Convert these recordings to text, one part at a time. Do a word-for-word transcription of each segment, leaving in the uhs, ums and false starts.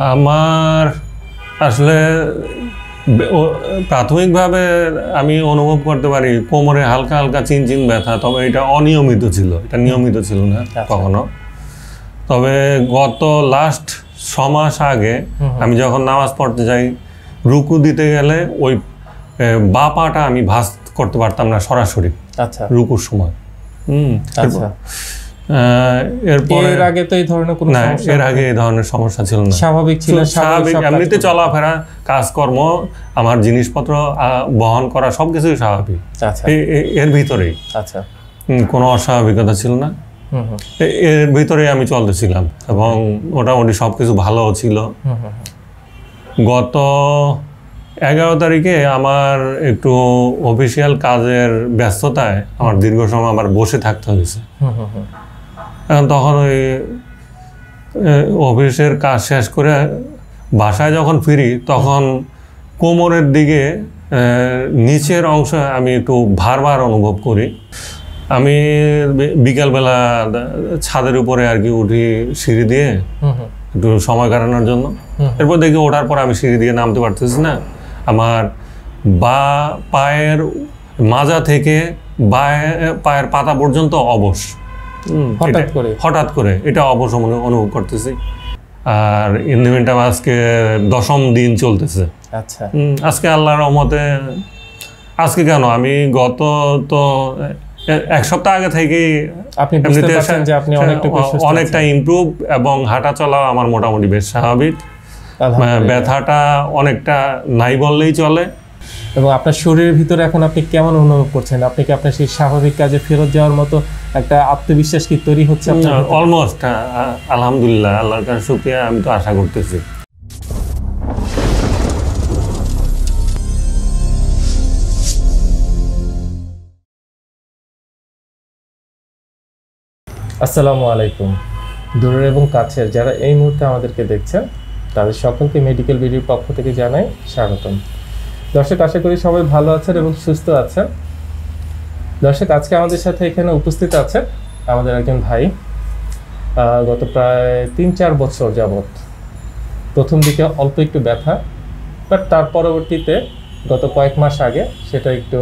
आमार आसले प्राथमिक भावे आमी अनुभव करते पारी कोमरे हालका हालका चिन चिन व्यथा तबे एटा अनियमित छिलो एटा नियमित छिलो ना कखनो तबे गत लास्ट छ मास आगे आमी जखन नामाज पढ़ते जाई रुकू दिते गेले ओई बा पाटा आमी भास करते पारताम ना सरासरि अच्छा रुकुर समय হুম আচ্ছা এর আগে তো এই ধরনের কোনো সমস্যা না এর আগে এই ধরনের সমস্যা ছিল না স্বাভাবিক ছিল স্বাভাবিক এমনিতে চলাফেরা কাজকর্ম আমার জিনিসপত্র বহন করা সবকিছুই স্বাভাবিক আচ্ছা এর ভিতরেই আচ্ছা কোনো অস্বাভাবিকতা ছিল না হুম হুম এর ভিতরেই আমি চলতেছিলাম এবং মোটামুটি সবকিছু ভালো ছিল হুম হুম গত एगारो तारीखे आमार एक अफिसियल काजेर व्यस्तताय आमार दीर्घ समय आमार बसे थाकते हयेछे तखन ओई अफिसेर काज शेष करे बासाय जखन फिरी तखन कोमरेर दिके निचेर अंश आमी एकटु भार भार अनुभव करी आमी बिकेल बेला छादेर उपरे आर कि उठी सीढ़ी दिये एकटु समय काटानोर जोन्नो एरपर देखि ओठार पर आमी सीढ़ी दिये नामते पारतेछि ना आमार बा पायर माजा थेके बाएं पायर पाता पर्यन्त अबश हठात् करे हठात् करे एटा अबश मने अनुभव करतेछि आर इनवेंटा आजके दशम दिन चलतेछे अच्छा आजके आल्लाहर रहमते आजके केन आमी गत तो एक सप्ताह आगे थेके आपनि बुझते पारछेन जे आपनि अनेकटा अनेकटा इमप्रुव एबं हाटा चला आमार मोटामुटी बेश स्वाभाविक ব্যথাটা অনেকটা নাই বললেই চলে এবং আপনার শরীরের ভিতরে এখন আপনি কেমন অনুভব করছেন আপনি কি আপনার সেই স্বাভাবিক কাজে ফেরত যাওয়ার মতো একটা আত্মবিশ্বাস কি তৈরি হচ্ছে আপনার অলমোস্ট আলহামদুলিল্লাহ আল্লাহর কাছে শুকরিয়া আমি তো আশা করতেছি। আসসালামু আলাইকুম দূরের এবং কাছের যারা এই মুহূর্তে আমাদেরকে দেখছেন তাদের সকলকে মেডিকেল ভিডিওর পক্ষ থেকে জানাই স্বাগতম। দর্শক আশা করি সবাই ভালো আছেন এবং সুস্থ আছেন। দর্শক আজকে আমাদের সাথে এখানে উপস্থিত আছেন আমাদের একজন ভাই গত প্রায় তিন চার বছর যাবত প্রথম দিকে অল্প একটু ব্যথা বাট তার পরবর্তীতে গত কয়েক মাস আগে সেটা একটু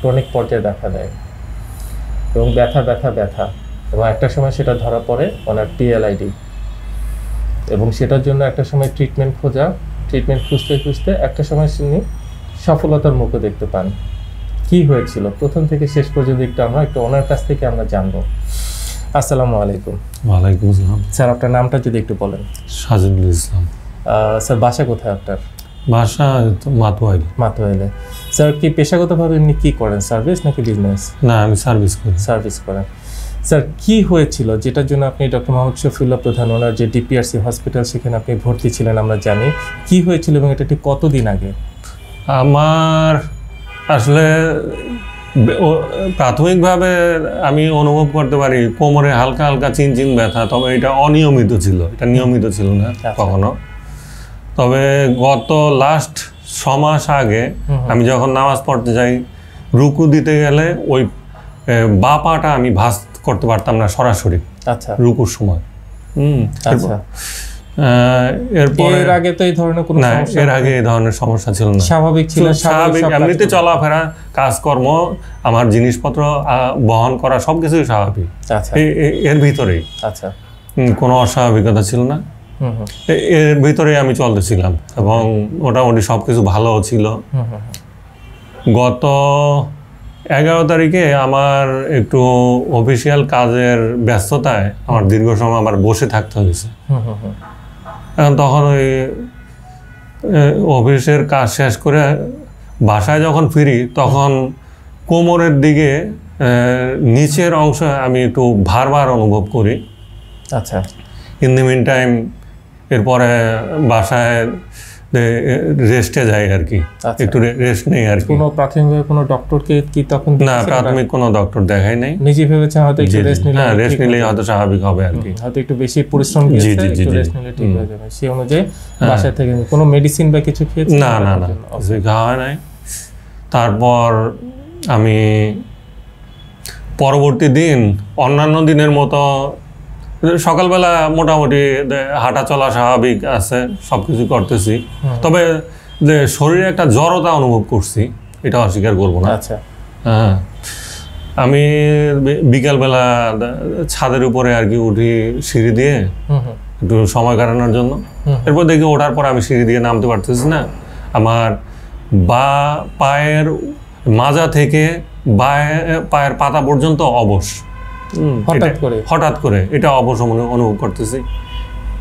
ক্রনিক পর্যায়ে দেখা দেয় এবং ব্যথা ব্যথা ব্যথা এবং একটা সময় সেটা ধরা পড়ে ওনার টিএলআইডি এবং সেটার জন্য একটা সময় ট্রিটমেন্ট খোঁজা ট্রিটমেন্ট খুঁজতে খুঁজতে একটা সময় তিনি সফলতার মুখ দেখতে পান। কি হয়েছিল প্রথম থেকে শেষ পর্যন্ত একটু আমরা একটু ওনার কাছ থেকে আমরা জানব। আসসালামু আলাইকুম। ওয়ালাইকুম আসসালাম। স্যার আপনার নামটা যদি একটু বলেন। সাজিদুল ইসলাম। স্যার বাসা কোথায় আপনার? বাসা মাতোয়াইল। মাতোয়াইলে। স্যার কি পেশাগতভাবে আপনি কি করেন, সার্ভিস নাকি বিজনেস? না, আমি সার্ভিস করি। সার্ভিস করেন। স্যার কি হয়েছিল যেটার জন্য আপনি ডক্টর মাহমুদ শফিউল্লাহ প্রধান ওনার যে ডিপিআরসি হসপিটাল সেখানে আপনি ভর্তি ছিলেন আমরা জানি, কি হয়েছিল এবং এটা ঠিক কতদিন আগে? আমার আসলে প্রাথমিকভাবে আমি অনুভব করতে পারি কোমরে হালকা হালকা চিন চিন ব্যথা, তবে এটা অনিয়মিত ছিল, এটা নিয়মিত ছিল না কখনো। তবে গত লাস্ট ছ মাস আগে আমি যখন নামাজ পড়তে যাই রুকু দিতে গেলে ওই বা পাটা আমি ভাস করতে পারতাম না সরাসরি আচ্ছা রুকুর সময় হুম আচ্ছা এরপর এর আগে তো এই ধরনের কোনো সমস্যা না এর আগে এই ধরনের সমস্যা ছিল না স্বাভাবিক ছিল স্বাভাবিক এমনিতে চলাফেরা কাজকর্ম আমার জিনিসপত্র বহন করা সবকিছুই স্বাভাবিক আচ্ছা এর ভিতরেই আচ্ছা কোনো অস্বাভাবিকতা ছিল না হুম হুম এর ভিতরেই আমি চলতেছিলাম এবং মোটামুটি সবকিছু ভালো ছিল হুম হুম গত एगारो तारीखे आमार एक अफिसियल काजेर व्यस्तताय आमार दीर्घ समय आमार बसे थाकते हयेछे तखन ओई अफिसेर काज शेष करे बासाय जखन फिरी तखन कोमरेर दिके निचेर अंश आमी एकटु भार भार अनुभव करी अच्छा इन द मिन टाइम एरपरे बासाय रेस्टे जाए আর কি একটু রেস্ট নেই আর কি কোনো প্রাথমিকভাবে কোনো ডক্টরকে কি তখন না প্রাথমিক কোনো ডক্টর দেখাই নাই নিজে ভেবেছে হয়তো একটু রেস্ট নিলে না রেস্ট নিলে হয়তো স্বাভাবিক হবে আর কি হয়তো একটু বেশি পরিশ্রম করতে একটু রেস্ট নিলে ঠিক হয়ে যাবে সেই অনুযায়ী বাসা থেকে কোনো মেডিসিন বা কিছু খেয়েছে না না না খাওয়া নাই তারপর আমি পরবর্তী দিন অন্যান্য দিনের মতো সকাল বেলা মোটামুটি হাঁটা চলা স্বাভাবিক আছে, সবকিছু করতেছি। তবে যে শরীরে একটা জড়তা অনুভব করছি এটা অস্বীকার করব না। আচ্ছা হ্যাঁ, আমি বিকাল বেলা ছাদের উপরে আর কি উঠি সিঁড়ি দিয়ে একটু সময় কাটানোর জন্য। এরপর দেখি ওঠার পর আমি সিঁড়ি দিয়ে নামতে পারতেছি না, আমার বা পায়ের মাজা থেকে বা পায়ের পাতা পর্যন্ত অবশ, হঠাৎ করে হঠাৎ করে এটা অবশ অনুভব করতেছি।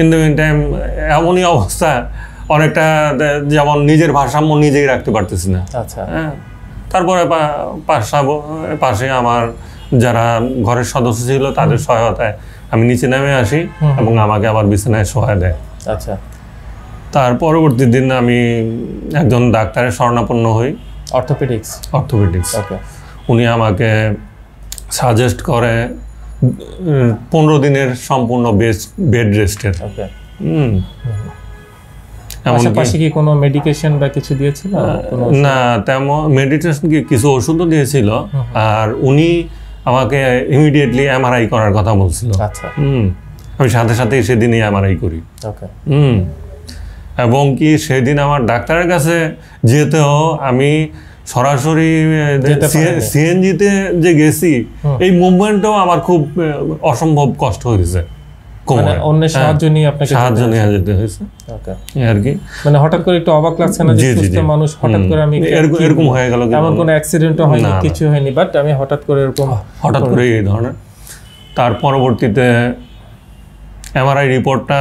ইন দ্য মিন টাইম এমনই অবস্থা, অনেকটা যেমন নিজের ভারসাম্য নিজেই রাখতে পারতেছি না। আচ্ছা হ্যাঁ, তারপরে পাশে আমার যারা ঘরের সদস্য ছিল তাদের সহায়তায় আমি নিচে নেমে আসি এবং আমাকে আবার বিছানায় শোয়া দেয়। আচ্ছা, তার পরবর্তী দিন আমি একজন ডাক্তারের শরণাপন্ন হই, অর্থোপেডিক্স অর্থোপেডিক্স ওকে। উনি আমাকে সাজেস্ট করে পনেরো দিনের সম্পূর্ণ বেড রেস্টের। ওকে হুম, পাশাপাশি কি কোনো মেডিকেশন বা কিছু দিয়েছিল? না তেমন মেডিটেশন, কি কিছু ওষুধও দিয়েছিল। আর উনি আমাকে ইমিডিয়েটলি এমআরআই করার কথা বলছিল। আচ্ছা হুম, আমি সাথে সাথে সেদিনই এমআরআই করি। ওকে হুম, এবং কি সেদিন আমার ডাক্তারের কাছে যেতেও আমি সরাসরি সিএনজিতে যে গেছি, এই মুভমেন্টটাও আমার খুব অসম্ভব কষ্ট হয়েছে। তার পরবর্তীতে এমআরআই রিপোর্টটা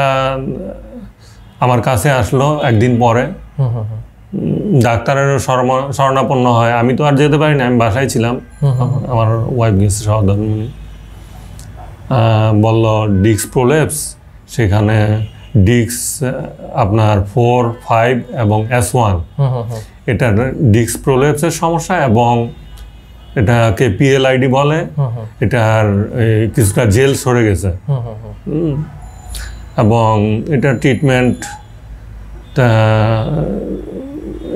আমার কাছে আসলো একদিন পরে। ডাক্তারের শরণাপন্ন হয়, আমি তো আর যেতে পারিনি, আমি বাসায় ছিলাম, আমার ওয়াইফ গেছে সহধর্মিণী। বলল ডিস্ক প্রলেপস, সেখানে ডিস্ক আপনার ফোর ফাইভ এবং এস ওয়ান, এটা ডিস্ক প্রলেপসের সমস্যা এবং এটাকে পিএলআইডি বলে, এটার কিছুটা জেল সরে গেছে এবং এটা ট্রিটমেন্ট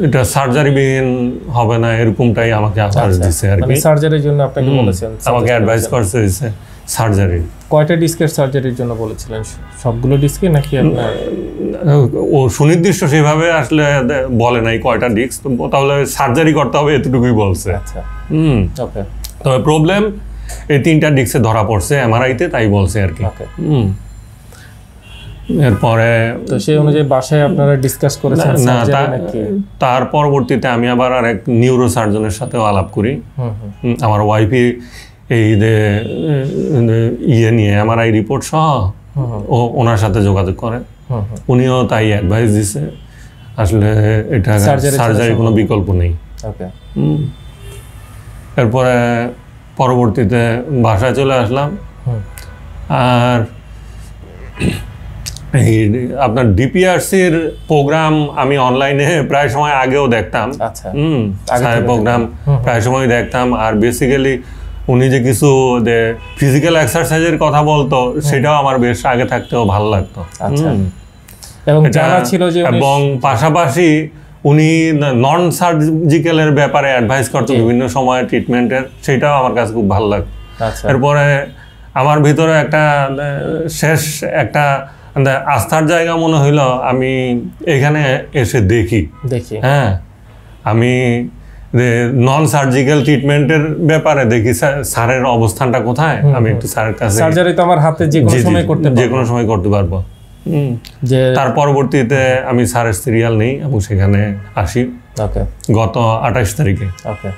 এটা সার্জারিবিহীন হবে না এরকমটাই আমাকে অ্যাডভাইস দিয়েছে আর কি। সার্জারির জন্য আপনাকে বলেছেন? আমাকে অ্যাডভাইস করছে সার্জারি। কয়টা ডিস্কের সার্জারির জন্য বলেছিলেন? সবগুলো ডিস্কে নাকি আপনার? ও সুনির্দিষ্ট সেভাবে আসলে বলে নাই কয়টা ডিস্ক, তাহলে সার্জারি করতে হবে এতটুকুই বলছে। আচ্ছা হুম ওকে, তবে প্রবলেম এই তিনটা ডিস্কে ধরা পড়ছে এমআরআইতে, তাই বলছে আর কি। ওকে হুম, এরপরে তো সেই অনুযায়ী বাসায় আপনারা ডিসকাস করেছেন সার্জারি নাকি? তার পরবর্তীতে আমি আবার আর এক নিউরো সার্জনের সাথে আলাপ করি। হুম, আমার ওয়াইফি এই যে ইয়ে নিয়ে এমআরআই রিপোর্ট সহ ও ওনার সাথে যোগাযোগ করে, উনিও তাই অ্যাডভাইস দিছে আসলে এটা সার্জারি কোনো বিকল্প নেই। ওকে হুম, এরপরে পরবর্তীতে বাসায় চলে আসলাম। আর এই আপনার ডিপিআরসির প্রোগ্রাম আমি অনলাইনে প্রায় সময় আগেও দেখতাম। আচ্ছা হুম, প্রোগ্রাম প্রায় সময় দেখতাম। আর বেসিক্যালি উনি যে কিছু ফিজিক্যাল এক্সারসাইজের কথা বলতো সেটাও আমার বেশ আগে থাকতেও ভালো লাগতো। আচ্ছা, এবং জানা ছিল যে এবং পাশাপাশি উনি নন সার্জিক্যালের ব্যাপারে অ্যাডভাইস করতো বিভিন্ন সময় ট্রিটমেন্টের, সেটাও আমার কাছে খুব ভালো লাগতো। এরপরে আমার ভিতরে একটা শেষ একটা আস্থার জায়গা মনে হইলো আমি এখানে এসে দেখি দেখি হ্যাঁ, আমি নন সার্জিক্যাল ট্রিটমেন্টের ব্যাপারে দেখি স্যারের অবস্থানটা কোথায়, আমি একটু স্যারের কাছে সার্জারি তো আমার হাতে যে কোনো সময় করতে যে কোনো সময় করতে পারবো। তার পরবর্তীতে আমি স্যারের সিরিয়াল নেই এবং সেখানে আসি। ওকে, গত আঠাশ তারিখে। ওকে,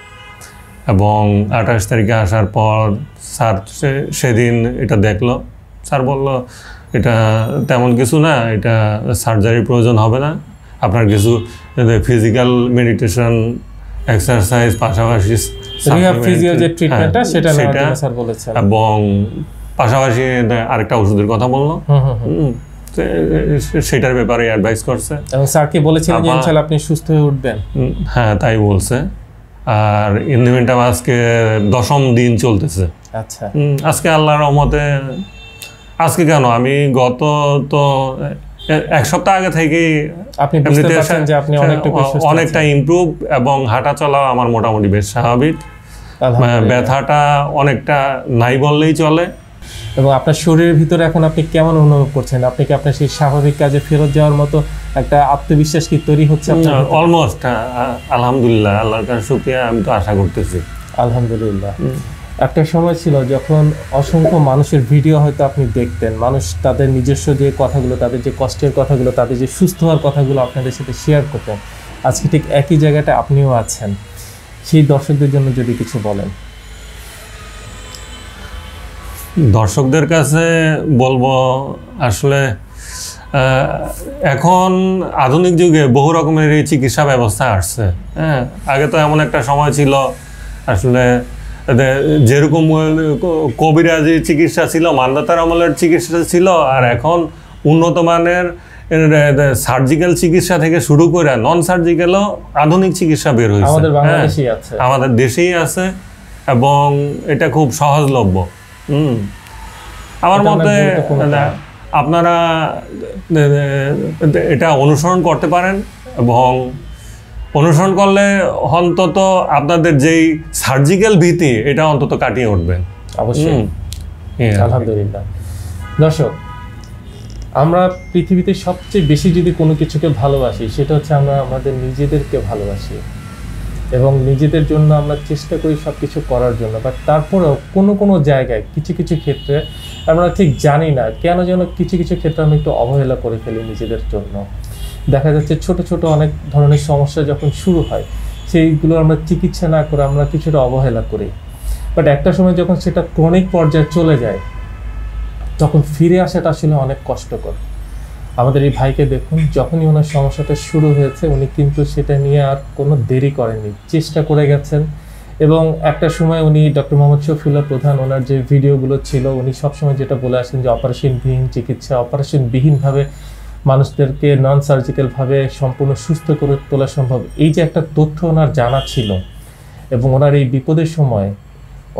এবং আঠাশ তারিখে আসার পর স্যার সেদিন এটা দেখলো। স্যার বলল এটা তেমন কিছু না, এটা সার্জারির প্রয়োজন হবে না, আপনার কিছু ফিজিক্যাল মেডিটেশন এক্সারসাইজ পাশাপাশি এবং পাশাপাশি আরেকটা ওষুধের কথা বললো, সেটার ব্যাপারে অ্যাডভাইস করছে। স্যার কি বলেছিলেন যে ইনশাআল্লাহ আপনি সুস্থ হয়ে উঠবেন? হ্যাঁ তাই বলছে। আর ইনভেন্টটা আজকে দশম দিন চলতেছে। আচ্ছা, আজকে আল্লাহর রহমতে আজকে কেন আমি গত তো এক সপ্তাহ আগে থেকেই আপনি বুঝতে পারছেন যে আপনি অনেকটা ইমপ্রুভ এবং হাঁটা চলা আমার মোটামুটি বেশ স্বাভাবিক, ব্যথাটা অনেকটা নাই বললেই চলে। এবং আপনার শরীরের ভিতরে এখন আপনি কেমন অনুভব করছেন? আপনি কি আপনার সেই স্বাভাবিক কাজে ফেরত যাওয়ার মতো একটা আত্মবিশ্বাস কি তৈরি হচ্ছে আপনার? অলমোস্ট আলহামদুলিল্লাহ, আল্লাহর কাছে শুকরিয়া, আমি তো আশা করতেছি। আলহামদুলিল্লাহ। একটা সময় ছিল যখন অসংখ্য মানুষের ভিডিও হয়তো আপনি দেখতেন, মানুষ তাদের নিজস্ব যে কথাগুলো, তাদের যে কষ্টের কথাগুলো, তাদের যে সুস্থ হওয়ার কথাগুলো আপনাদের সাথে শেয়ার করতেন। আজকে ঠিক একই জায়গাটা আপনিও আছেন, সেই দর্শকদের জন্য যদি কিছু বলেন। দর্শকদের কাছে বলবো আসলে এখন আধুনিক যুগে বহু রকমের এই চিকিৎসা ব্যবস্থা আসছে। হ্যাঁ, আগে তো এমন একটা সময় ছিল আসলে যেরকম কবিরাজি চিকিৎসা ছিল, মান্দাতার আমলের চিকিৎসা ছিল, আর এখন উন্নত মানের সার্জিক্যাল চিকিৎসা থেকে শুরু করে নন সার্জিক্যালও আধুনিক চিকিৎসা বের হয়েছে, আমাদের দেশেই আছে এবং এটা খুব সহজলভ্য। হুম, আমার মতে আপনারা এটা অনুসরণ করতে পারেন এবং অনুসরণ করলে অন্তত আপনাদের যেই সার্জিক্যাল ভীতি এটা অন্তত কাটিয়ে উঠবেন। অবশ্যই। আলহামদুলিল্লাহ। দর্শক, আমরা পৃথিবীতে সবচেয়ে বেশি যদি কোনো কিছুকে ভালোবাসি সেটা হচ্ছে আমরা আমাদের নিজেদেরকে ভালোবাসি এবং নিজেদের জন্য আমরা চেষ্টা করি সব কিছু করার জন্য। বাট তারপরেও কোনো কোনো জায়গায় কিছু কিছু ক্ষেত্রে আমরা ঠিক জানি না কেন যেন কিছু কিছু ক্ষেত্রে আমরা একটু অবহেলা করে ফেলি নিজেদের জন্য। দেখা যাচ্ছে ছোট ছোট অনেক ধরনের সমস্যা যখন শুরু হয় সেইগুলো আমরা চিকিৎসা না করে আমরা কিছুটা অবহেলা করি, বাট একটা সময় যখন সেটা ক্রনিক পর্যায়ে চলে যায় তখন ফিরে আসাটা আসলে অনেক কষ্টকর। আমাদের এই ভাইকে দেখুন, যখনই ওনার সমস্যাটা শুরু হয়েছে উনি কিন্তু সেটা নিয়ে আর কোনো দেরি করেননি, চেষ্টা করে গেছেন এবং একটা সময় উনি ডক্টর মোহাম্মদ শফিউল্লাহ প্রধান ওনার যে ভিডিওগুলো ছিল উনি সবসময় যেটা বলে আসেন যে অপারেশনবিহীন চিকিৎসা, অপারেশনবিহীনভাবে মানুষদেরকে নন সার্জিক্যালভাবে সম্পূর্ণ সুস্থ করে তোলা সম্ভব। এই যে একটা তথ্য ওনার জানা ছিল এবং ওনার এই বিপদের সময়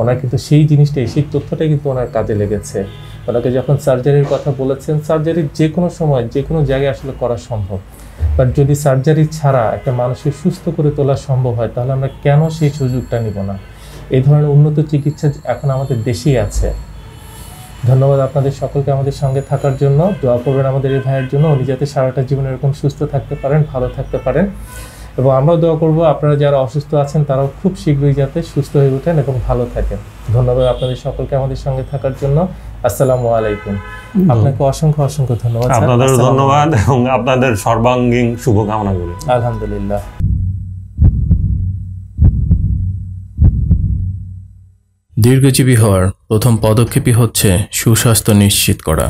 ওনার কিন্তু সেই জিনিসটাই, সেই তথ্যটাই কিন্তু ওনার কাজে লেগেছে। ওনাকে যখন সার্জারির কথা বলেছেন, সার্জারি যে কোনো সময় যে কোনো জায়গায় আসলে করা সম্ভব, বাট যদি সার্জারি ছাড়া একটা মানুষকে সুস্থ করে তোলা সম্ভব হয় তাহলে আমরা কেন সেই সুযোগটা নিব না? এই ধরনের উন্নত চিকিৎসা এখন আমাদের দেশেই আছে। ধন্যবাদ আপনাদের সকলকে আমাদের সঙ্গে থাকার জন্য। দোয়া করবেন আমাদের এই ভাইয়ের জন্য, উনি যাতে সারাটা জীবন এরকম সুস্থ থাকতে পারেন, ভালো থাকতে পারেন, এবং আমরাও দোয়া করবো আপনারা যারা অসুস্থ আছেন তারাও খুব শীঘ্রই যাতে সুস্থ হয়ে ওঠেন এবং ভালো থাকেন। ধন্যবাদ আপনাদের সকলকে আমাদের সঙ্গে থাকার জন্য। আসসালামু আলাইকুম। আপনাকে অসংখ্য অসংখ্য ধন্যবাদ। আপনাদের ধন্যবাদ এবং আপনাদের সর্বাঙ্গীন শুভকামনা করি। আলহামদুলিল্লাহ। দীর্ঘজীবী হওয়ার প্রথম পদক্ষেপই হচ্ছে সুস্বাস্থ্য নিশ্চিত করা।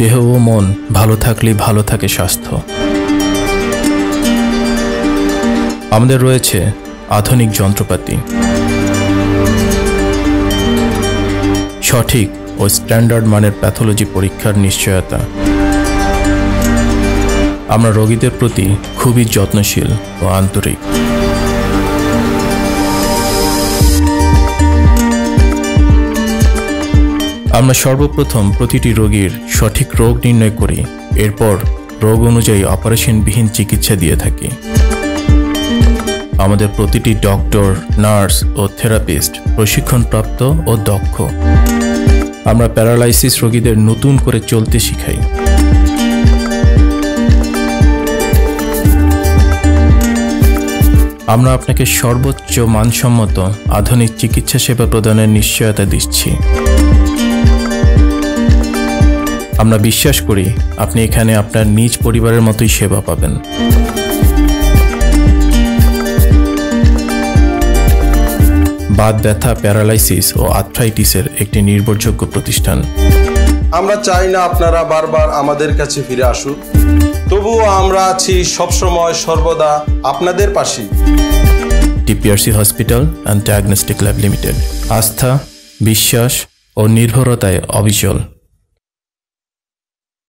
দেহ ও মন ভালো থাকলে ভালো থাকে স্বাস্থ্য। আমাদের রয়েছে আধুনিক যন্ত্রপাতি, সঠিক ও স্ট্যান্ডার্ড মানের প্যাথোলজি পরীক্ষার নিশ্চয়তা। আমরা রোগীদের প্রতি খুবই যত্নশীল ও আন্তরিক। আমরা সর্বপ্রথম প্রতিটি রোগীর সঠিক রোগ নির্ণয় করি, এরপর রোগ অনুযায়ী অপারেশনবিহীন চিকিৎসা দিয়ে থাকি। আমাদের প্রতিটি ডক্টর, নার্স ও থেরাপিস্ট প্রশিক্ষণপ্রাপ্ত ও দক্ষ। আমরা প্যারালাইসিস রোগীদের নতুন করে চলতে শিখাই। আমরা আপনাকে সর্বোচ্চ মানসম্মত আধুনিক চিকিৎসা সেবা প্রদানের নিশ্চয়তা দিচ্ছি। আমরা বিশ্বাস করি আপনি এখানে আপনার নিজ পরিবারের মতোই সেবা পাবেন। বাত ব্যথা, প্যারালাইসিস ও আর্থ্রাইটিসের একটি নির্ভরযোগ্য প্রতিষ্ঠান। আমরা চাই না আপনারা বারবার আমাদের কাছে ফিরে আসুন, তবুও আমরা আছি সবসময় সর্বদা আপনাদের পাশে। DPRC hospital and diagnostic lab limited, আস্থা, বিশ্বাস ও নির্ভরতায় অবিচল।